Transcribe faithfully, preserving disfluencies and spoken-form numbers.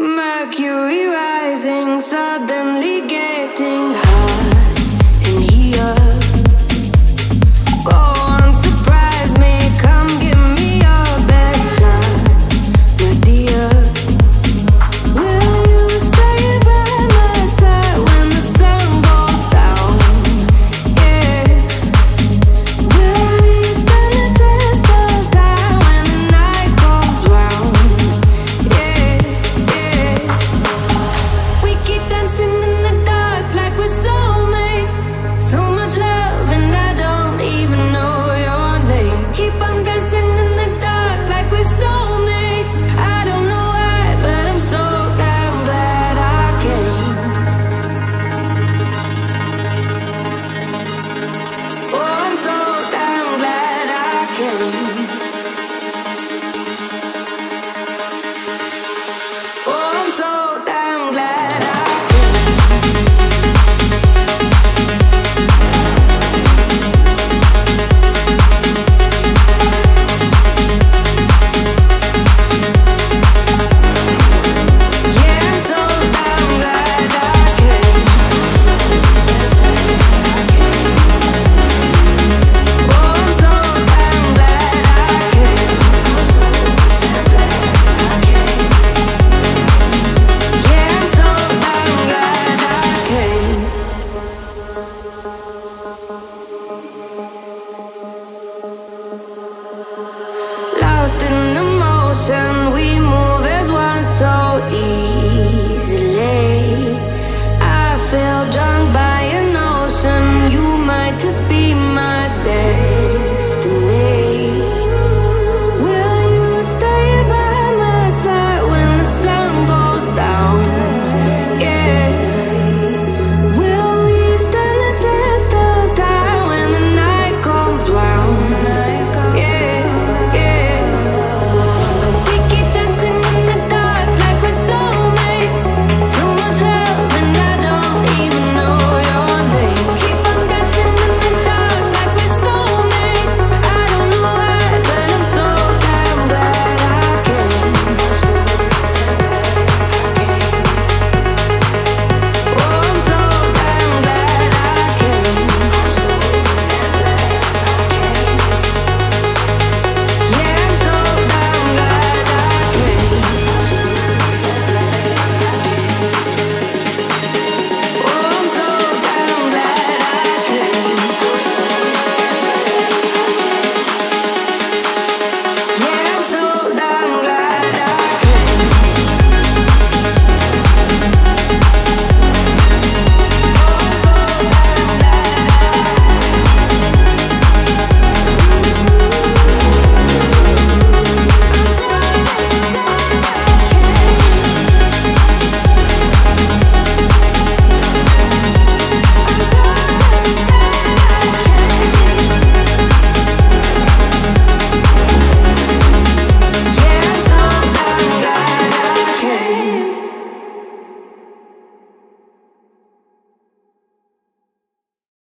Mercury rising, suddenly getting high.